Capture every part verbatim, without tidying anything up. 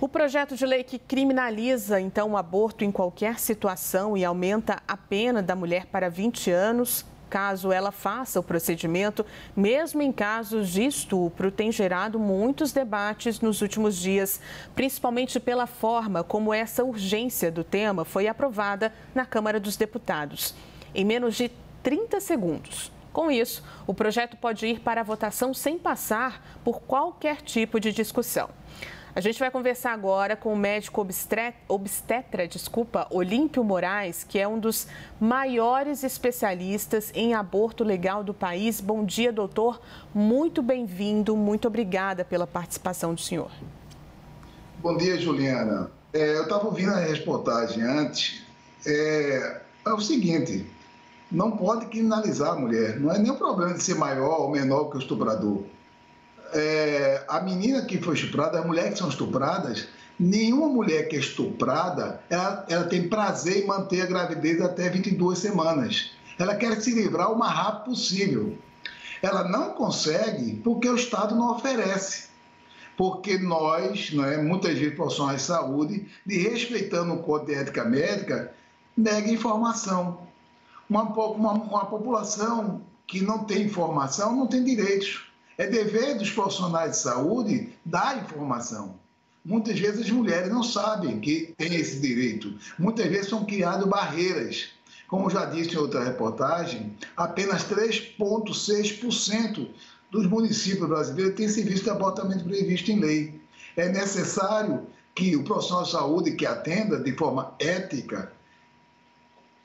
O projeto de lei que criminaliza, então, o aborto em qualquer situação e aumenta a pena da mulher para vinte anos, caso ela faça o procedimento, mesmo em casos de estupro, tem gerado muitos debates nos últimos dias, principalmente pela forma como essa urgência do tema foi aprovada na Câmara dos Deputados, em menos de trinta segundos. Com isso, o projeto pode ir para a votação sem passar por qualquer tipo de discussão. A gente vai conversar agora com o médico obstetra, obstetra, desculpa, Olímpio Moraes, que é um dos maiores especialistas em aborto legal do país. Bom dia, doutor. Muito bem-vindo, muito obrigada pela participação do senhor. Bom dia, Juliana. É, eu estava ouvindo a reportagem antes. É, é o seguinte, não pode criminalizar a mulher. Não é nem o problema de ser maior ou menor que o estuprador. É, a menina que foi estuprada, as mulheres que são estupradas, nenhuma mulher que é estuprada, ela, ela tem prazer em manter a gravidez até vinte e duas semanas. Ela quer se livrar o mais rápido possível. Ela não consegue porque o Estado não oferece. Porque nós, né, muitas vezes profissionais de saúde, de respeitando o Código de Ética Médica, nega informação. Uma, uma, uma população que não tem informação não tem direitos. É dever dos profissionais de saúde dar informação. Muitas vezes as mulheres não sabem que têm esse direito. Muitas vezes são criadas barreiras. Como já disse em outra reportagem, apenas três vírgula seis por cento dos municípios brasileiros têm serviço de abortamento previsto em lei. É necessário que o profissional de saúde que atenda de forma ética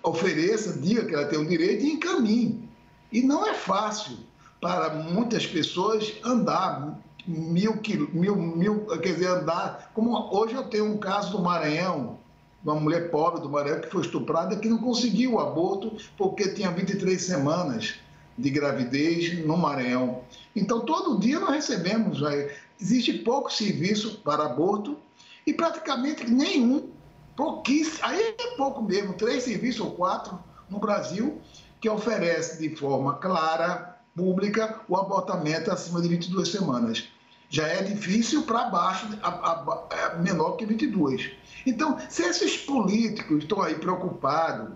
ofereça, diga que ela tem o direito e encaminhe. E não é fácil para muitas pessoas andar mil mil, mil, quer dizer, andar, como hoje eu tenho um caso do Maranhão, uma mulher pobre do Maranhão que foi estuprada, que não conseguiu o aborto porque tinha vinte e três semanas de gravidez no Maranhão. Então, todo dia nós recebemos, né? Existe pouco serviço para aborto e praticamente nenhum, pouquíssimo, aí é pouco mesmo, três serviços ou quatro no Brasil, que oferece de forma clara, pública, o abortamento acima de vinte e duas semanas. Já é difícil para baixo, a, a, a menor que vinte e duas. Então, se esses políticos estão aí preocupados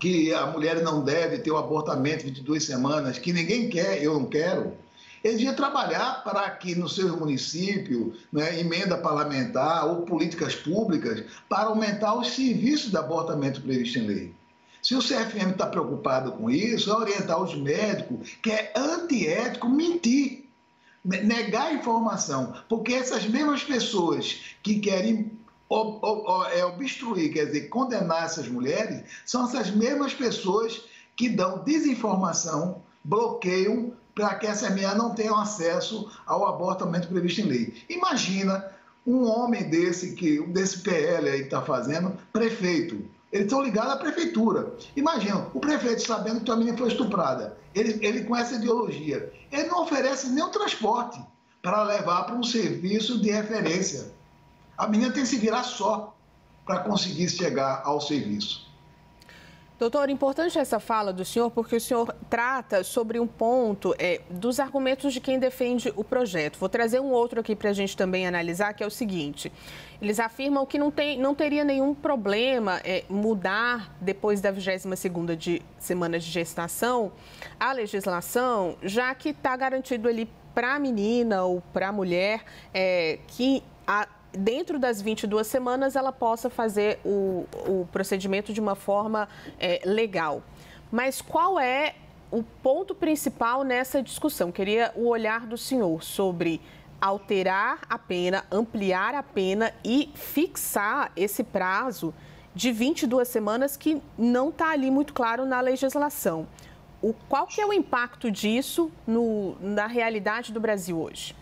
que a mulher não deve ter o abortamento de vinte e duas semanas, que ninguém quer, eu não quero, eles iam trabalhar para que no seu município, né, emenda parlamentar ou políticas públicas para aumentar os serviços de abortamento previsto em lei. Se o C F M está preocupado com isso, é orientar os médicos, que é antiético mentir, negar informação, porque essas mesmas pessoas que querem obstruir, quer dizer, condenar essas mulheres, são essas mesmas pessoas que dão desinformação, bloqueiam para que essas mulheres não tenham acesso ao abortamento previsto em lei. Imagina um homem desse, que, desse P L aí que está fazendo, prefeito. Eles estão ligados à prefeitura. Imagina, o prefeito sabendo que a menina foi estuprada, ele, ele com essa ideologia, ele não oferece nenhum transporte para levar para um serviço de referência. A menina tem que se virar só para conseguir chegar ao serviço. Doutor, importante essa fala do senhor, porque o senhor trata sobre um ponto é, dos argumentos de quem defende o projeto. Vou trazer um outro aqui para a gente também analisar, que é o seguinte. Eles afirmam que não, tem, não teria nenhum problema é, mudar, depois da vigésima segunda de, semana de gestação, a legislação, já que está garantido ali para a menina ou para a mulher é, que a dentro das vinte e duas semanas, ela possa fazer o, o procedimento de uma forma é, legal. Mas qual é o ponto principal nessa discussão? Queria o olhar do senhor sobre alterar a pena, ampliar a pena e fixar esse prazo de vinte e duas semanas que não está ali muito claro na legislação. O, qual que é o impacto disso no, na realidade do Brasil hoje?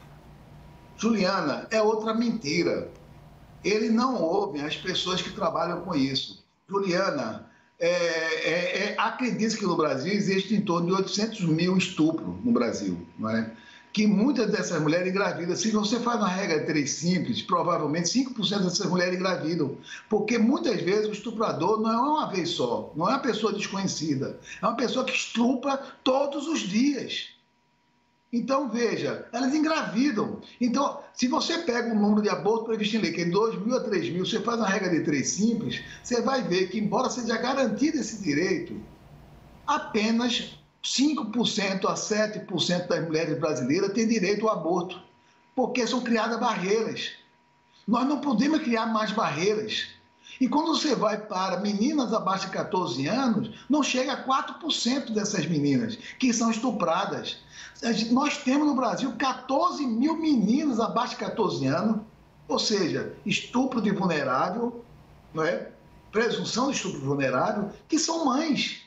Juliana, é outra mentira. Eles não ouvem as pessoas que trabalham com isso. Juliana, é, é, é, acredito que no Brasil existe em torno de oitocentos mil estupros no Brasil, não é? Que muitas dessas mulheres engravidam. Se você faz uma regra três simples, provavelmente cinco por cento dessas mulheres engravidam. Porque muitas vezes o estuprador não é uma vez só, não é uma pessoa desconhecida. É uma pessoa que estupra todos os dias. Então, veja, elas engravidam. Então, se você pega o número de abortos previsto em lei, que é dois mil a três mil, você faz uma regra de três simples, você vai ver que, embora seja garantido esse direito, apenas cinco por cento a sete por cento das mulheres brasileiras têm direito ao aborto, porque são criadas barreiras. Nós não podemos criar mais barreiras. E quando você vai para meninas abaixo de quatorze anos, não chega a quatro por cento dessas meninas que são estupradas. Nós temos no Brasil quatorze mil meninas abaixo de quatorze anos, ou seja, estupro de vulnerável, não é? Presunção de estupro vulnerável, que são mães,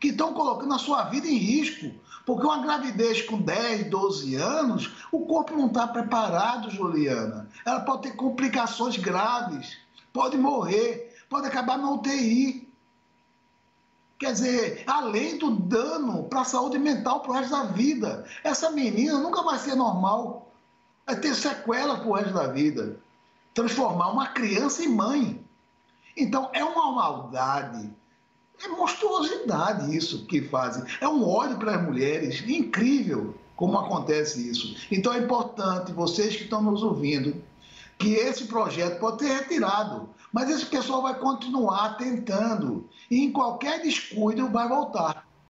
que estão colocando a sua vida em risco, porque uma gravidez com dez, doze anos, o corpo não está preparado, Juliana. Ela pode ter complicações graves, pode morrer, pode acabar na U T I. Quer dizer, além do dano para a saúde mental para o resto da vida. Essa menina nunca vai ser normal, vai ter sequela para o resto da vida. Transformar uma criança em mãe. Então, é uma maldade, é monstruosidade isso que fazem. É um ódio para as mulheres, incrível como acontece isso. Então, é importante, vocês que estão nos ouvindo, que esse projeto pode ser retirado, mas esse pessoal vai continuar tentando e em qualquer descuido vai voltar.